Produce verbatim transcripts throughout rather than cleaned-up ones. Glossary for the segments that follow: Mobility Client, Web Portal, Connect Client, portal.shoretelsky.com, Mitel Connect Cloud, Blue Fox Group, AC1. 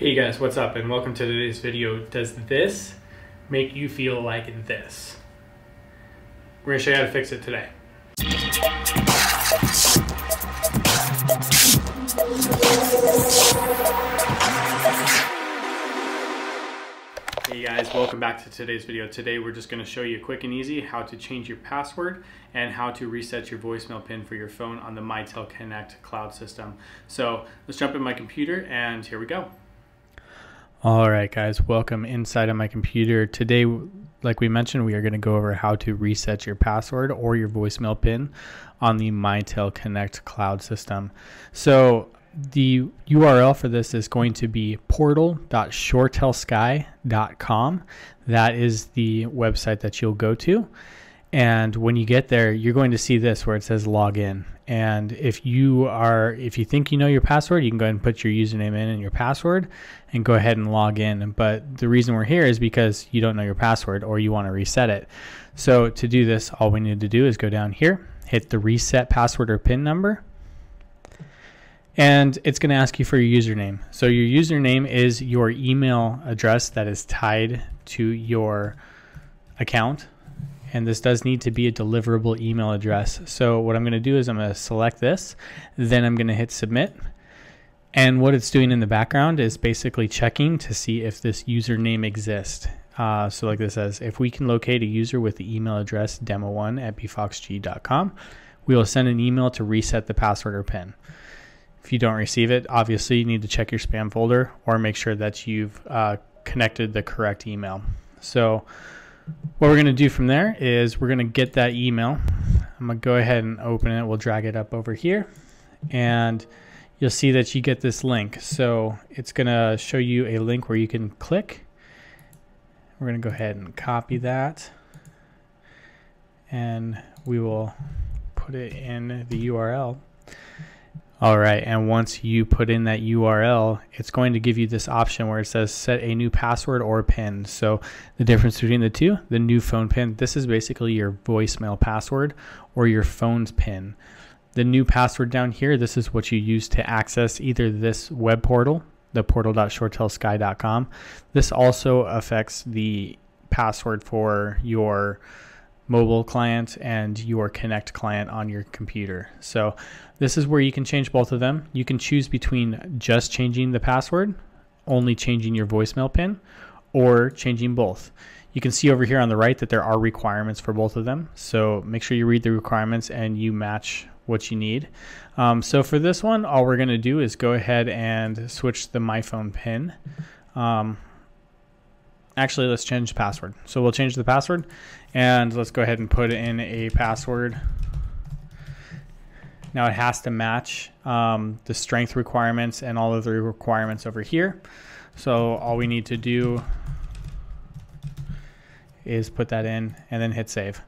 Hey guys, what's up, and welcome to today's video. Does this make you feel like this? We're gonna show you how to fix it today. Hey guys, welcome back to today's video. Today we're just gonna show you quick and easy how to change your password and how to reset your voicemail pin for your phone on the Mitel Connect Cloud system. So let's jump in my computer and here we go. All right guys, welcome inside of my computer. Today, like we mentioned, we are going to go over how to reset your password or your voicemail pin on the Mitel Connect Cloud system. So the U R L for this is going to be portal dot shoretelsky dot com. That is the website that you'll go to. And when you get there, you're going to see this where it says login. And if you are, if you think you know your password, you can go ahead and put your username in and your password and go ahead and log in. But the reason we're here is because you don't know your password or you want to reset it. So to do this, all we need to do is go down here, hit the reset password or pin number, and it's going to ask you for your username. So your username is your email address that is tied to your account. And this does need to be a deliverable email address. So what I'm going to do is I'm going to select this, then I'm going to hit submit. And what it's doing in the background is basically checking to see if this username exists. Uh, so like this says, if we can locate a user with the email address demo one at b fox g dot com, we will send an email to reset the password or pin. If you don't receive it, obviously you need to check your spam folder or make sure that you've uh, connected the correct email. So what we're going to do from there is we're going to get that email. I'm going to go ahead and open it. We'll drag it up over here and you'll see that you get this link. So it's going to show you a link where you can click. We're going to go ahead and copy that and we will put it in the U R L. All right, and once you put in that U R L, it's going to give you this option where it says set a new password or pin. So the difference between the two, the new phone pin, this is basically your voicemail password or your phone's pin. The new password down here, this is what you use to access either this web portal, the portal dot shoretelsky dot com. This also affects the password for your mobile client and your Connect client on your computer. So this is where you can change both of them. You can choose between just changing the password, only changing your voicemail pin, or changing both. You can see over here on the right that there are requirements for both of them. So make sure you read the requirements and you match what you need. Um, so for this one, all we're gonna do is go ahead and switch the My Phone pin. Um, Actually, let's change the password. So we'll change the password and let's go ahead and put in a password. Now it has to match um, the strength requirements and all of the requirements over here. So all we need to do is put that in and then hit save.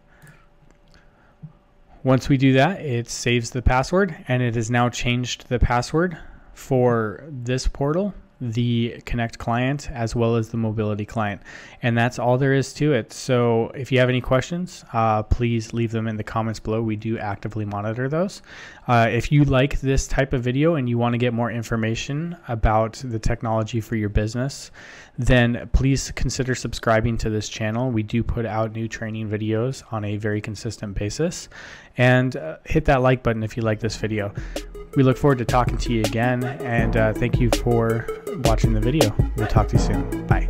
Once we do that, it saves the password and it has now changed the password for this portal, the Connect client, as well as the Mobility client. And that's all there is to it. So if you have any questions, uh, please leave them in the comments below. We do actively monitor those. Uh, if you like this type of video and you want to get more information about the technology for your business, then please consider subscribing to this channel. We do put out new training videos on a very consistent basis. And uh, hit that like button if you like this video. We look forward to talking to you again, and uh, thank you for watching the video. We'll talk to you soon. Bye.